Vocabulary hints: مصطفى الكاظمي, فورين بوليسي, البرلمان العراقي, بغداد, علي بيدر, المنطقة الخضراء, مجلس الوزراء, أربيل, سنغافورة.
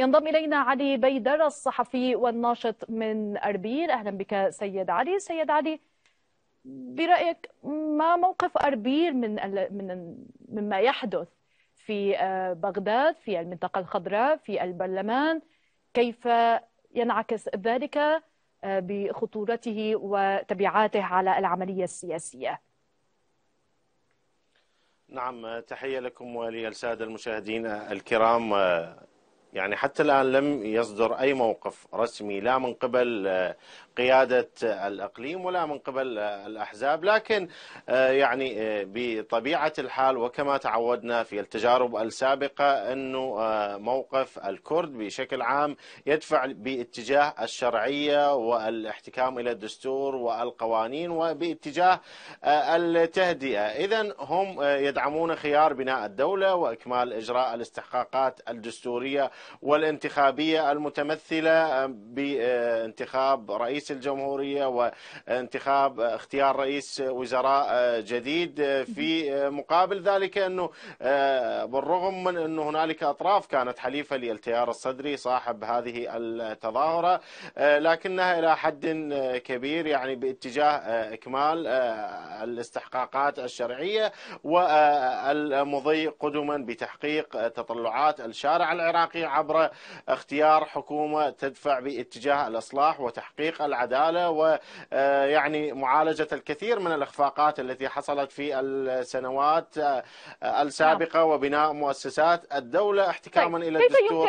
ينضم إلينا علي بيدر الصحفي والناشط من أربيل. أهلا بك سيد علي. سيد علي، برأيك ما موقف أربيل مما يحدث في بغداد، في المنطقة الخضراء، في البرلمان؟ كيف ينعكس ذلك بخطورته وتبعاته على العملية السياسية؟ نعم، تحية لكم وللسادة المشاهدين الكرام. يعني حتى الآن لم يصدر أي موقف رسمي لا من قبل قيادة الأقليم ولا من قبل الأحزاب، لكن يعني بطبيعة الحال وكما تعودنا في التجارب السابقة أنه موقف الكرد بشكل عام يدفع باتجاه الشرعية والاحتكام إلى الدستور والقوانين وباتجاه التهدئة. إذن هم يدعمون خيار بناء الدولة وإكمال إجراء الاستحقاقات الدستورية والانتخابية المتمثلة بانتخاب رئيس الجمهورية وانتخاب اختيار رئيس وزراء جديد. في مقابل ذلك أنه بالرغم من أنه هنالك أطراف كانت حليفة للتيار الصدري صاحب هذه التظاهرة، لكنها إلى حد كبير يعني باتجاه إكمال الاستحقاقات الشرعية والمضي قدما بتحقيق تطلعات الشارع العراقي عبر اختيار حكومة تدفع باتجاه الإصلاح وتحقيق العدالة ويعني معالجة الكثير من الإخفاقات التي حصلت في السنوات السابقة وبناء مؤسسات الدولة احتكاما إلى الدستور.